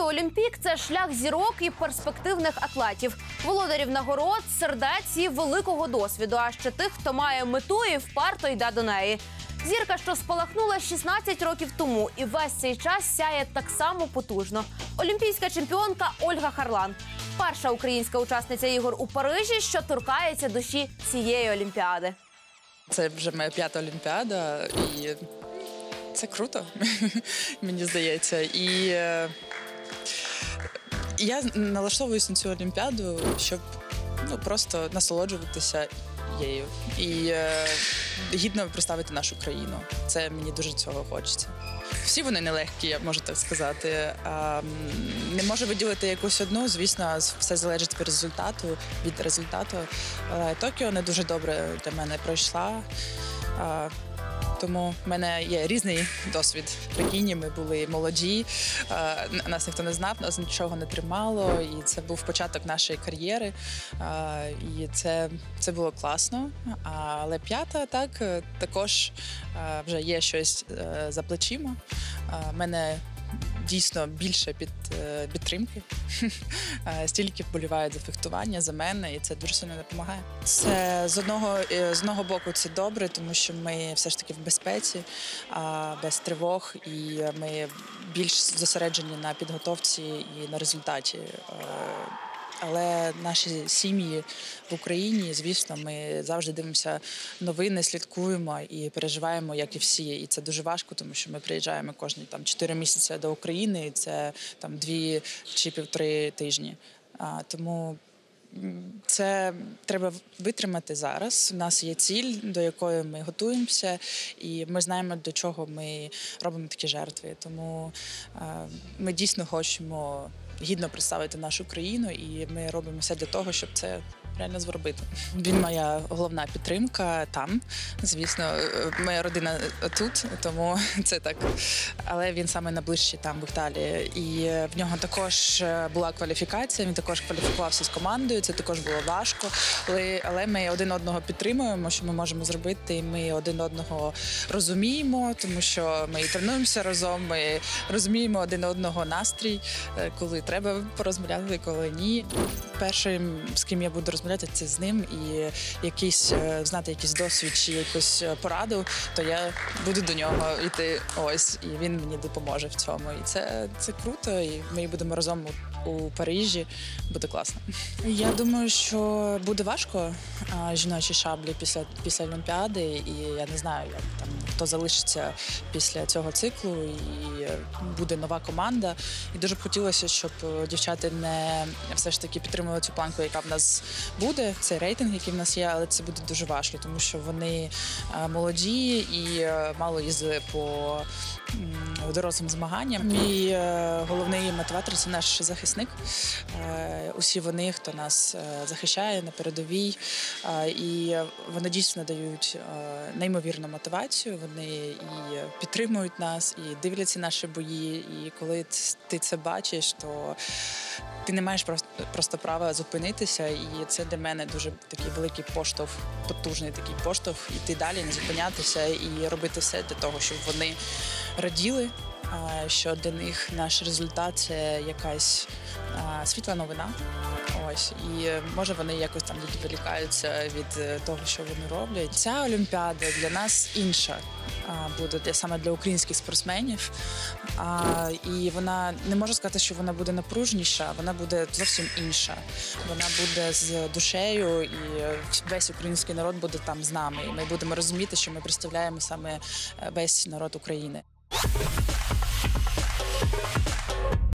Токіо Олімпік – це шлях зірок і перспективних атлетів, володарів нагород, сердець і великого досвіду, а ще тих, хто має мету і вперто йде до неї. Зірка, що спалахнула 16 років тому і весь цей час сяє так само потужно. Олімпійська чемпіонка Ольга Харлан. Перша українська учасниця ігор у Парижі, що торкається душі цієї олімпіади. Це вже моя 5-та олімпіада і це круто, мені здається. І я налаштовуюсь на цю олімпіаду, щоб просто насолоджуватися її і гідно представити нашу країну. Це мені дуже цього хочеться. Всі вони нелегкі, я можу так сказати. Не можу виділити якусь одну, звісно, все залежить від результату. Токіо не дуже добре для мене пройшла, тому в мене є різний досвід. Прикинь, ми були молоді, нас ніхто не знав, нас нічого не тримало, і це був початок нашої кар'єри, і це було класно. Але 5-та, так, також вже є щось за плечима. В мене дійсно більше підтримки. Стільки вболівають за фехтування, за мене, і це дуже сильно допомагає. Це з одного боку це добре, тому що ми все ж таки в безпеці, без тривог, і ми більш зосереджені на підготовці і на результаті. Але наші сім'ї в Україні, звісно, ми завжди дивимося новини, слідкуємо і переживаємо, як і всі. І це дуже важко, тому що ми приїжджаємо кожні 4 місяці до України, і це 2 чи 1,5 тижні. Тому це треба витримати зараз. У нас є ціль, до якої ми готуємося, і ми знаємо, до чого ми робимо такі жертви. Тому ми дійсно хочемо гідно представити нашу країну, і ми робимо все для того, щоб це реально зробити. Він моя головна підтримка там, звісно, моя родина тут, тому це так. Але він саме найближчий там, в Італії. І в нього також була кваліфікація, він також кваліфікувався з командою, це також було важко. Але ми один одного підтримуємо, що ми можемо зробити, ми один одного розуміємо, тому що ми тренуємося разом, ми розуміємо один одного настрій, коли треба порозмовляти, коли ні. Першим, з ким я буду розмовляти, це з ним, і знати якийсь досвід чи якусь пораду, то я буду до нього йти, і він мені допоможе в цьому. І це круто, і ми будемо разом у Парижі, буде класно. Я думаю, що буде важко жіночій шаблі після Олімпіади, і я не знаю, як хто залишиться після цього циклу, і буде нова команда. І дуже б хотілося, щоб дівчата не все ж таки підтримували цю планку, яка в нас буде, цей рейтинг, який в нас є, але це буде дуже важко, тому що вони молоді і мало їздили по дорослим змаганням. Мій головний мотиватор – це наш захисник. Усі вони, хто нас захищає на передовій, і вони дійсно дають неймовірну мотивацію, вони і підтримують нас, і дивляться наші бої, і коли ти це бачиш, то ти не маєш просто права зупинитися, і це для мене дуже такий великий поштовх, потужний такий поштовх, іти далі, не зупинятися і робити все для того, щоб вони раділи, що для них наш результат – це якась світла новина. І може вони якось там відволікаються від того, що вони роблять. Ця олімпіада для нас інша буде, саме для українських спортсменів. І вона, не можу сказати, що вона буде напружніша, вона буде зовсім інша. Вона буде з душею, і весь український народ буде там з нами. І ми будемо розуміти, що ми представляємо саме весь народ України.